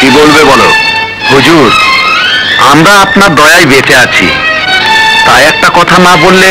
কি বলবে বলো হুজুর, আমরা আপনার দয়ায় বেঁচে আছি, তাই একটা কথা না বললে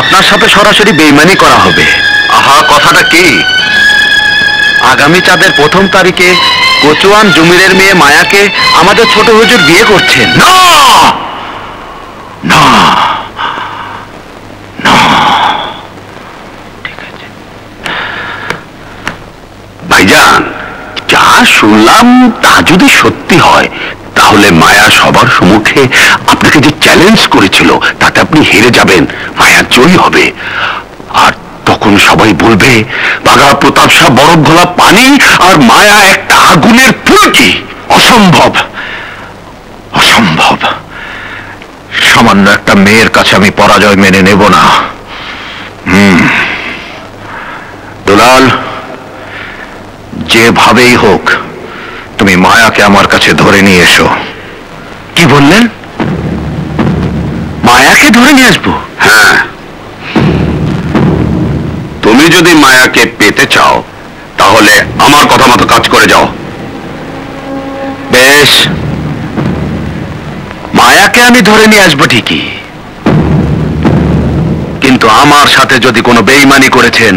আপনার সাথে সরাসরি বেইমানি করা হবে। আহা, কথাটা কি? আগামী চাঁদের প্রথম তারিখে কোচুয়ান জমিরের মেয়ে মায়াকে আমাদের ছোট হুজুর বিয়ে করছেন। না না না, ঠিক আছে ভাইজান, যা শুনলাম তা যদি সত্যি হয় তাহলে মায়া সবার সম্মুখে আপনাকে যে চ্যালেঞ্জ করেছিল তাতে আপনি হেরে যাবেন, মায়া জয়ী হবে। আর তখন সবাই বলবে বাঘা প্রতাপ শাহ বরফ ঘোলা পানি আর মায়া একটা আগুনের পুলকি। অসম্ভব, অসম্ভব। সামান্য একটা মেয়ের কাছে আমি পরাজয় মেনে নেব না। দুলাল, যেভাবেই হোক তুমি মায়াকে আমার কাছে ধরে নিয়ে এসো। কি বললেন? মায়াকে ধরে নিয়ে আসবো? হ্যাঁ, তুমি যদি মায়াকে পেতে চাও তাহলে আমার কথা মতো কাজ করে যাও। বেশ, মায়াকে আমি ধরে নিয়ে আসবো ঠিকই, কিন্তু আমার সাথে যদি কোনো বেইমানি করেছেন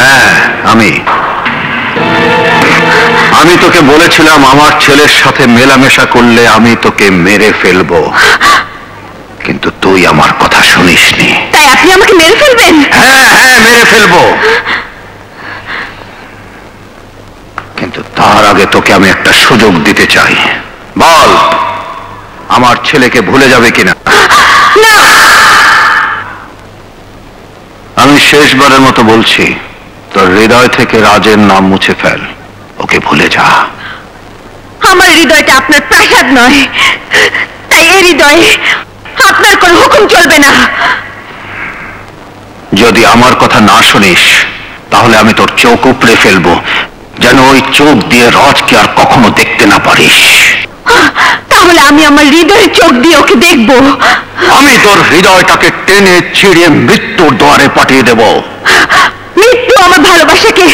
হ্যাঁ, আমি তোকে বলেছিলাম আমার ছেলের সাথে মেলামেশা করলে আমি তোকে মেরে ফেলবো, কিন্তু তুই আমার কথা শুনিসনি। তাই আপনি আমাকে মেরে ফেলবেন? হ্যাঁ হ্যাঁ, মেরে ফেলবো, কিন্তু তার আগে তোকে আমি একটা সুযোগ দিতে চাই। বল, আমার ছেলেকে ভুলে যাবে কিনা? না। আমি শেষবারের মতো বলছি, তোর হৃদয় থেকে রাজের নাম মুছে ফেল, ওকে ভুলে যা। আমার হৃদয়টা আপনার প্রাসাদ নয়, তাই এই হৃদয়ে আপনার কোনো হুকুম চলবে না। যদি আমার কথা না শুনিস তাহলে আমি তোর চোখ উপড়ে ফেলবো, যেন ওই চোখ দিয়ে রাজকে আর কখনো দেখতে না পারিস। তাহলে আমি আমার হৃদয়ের চোখ দিয়ে ওকে দেখবো। আমি তোর হৃদয়টাকে টেনে ছিঁড়ে মৃত্যুর দ্বারে পাঠিয়ে দেব। মৃত্যু আমার ভালোবাসাকে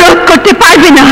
রোধ করতে পারবে না।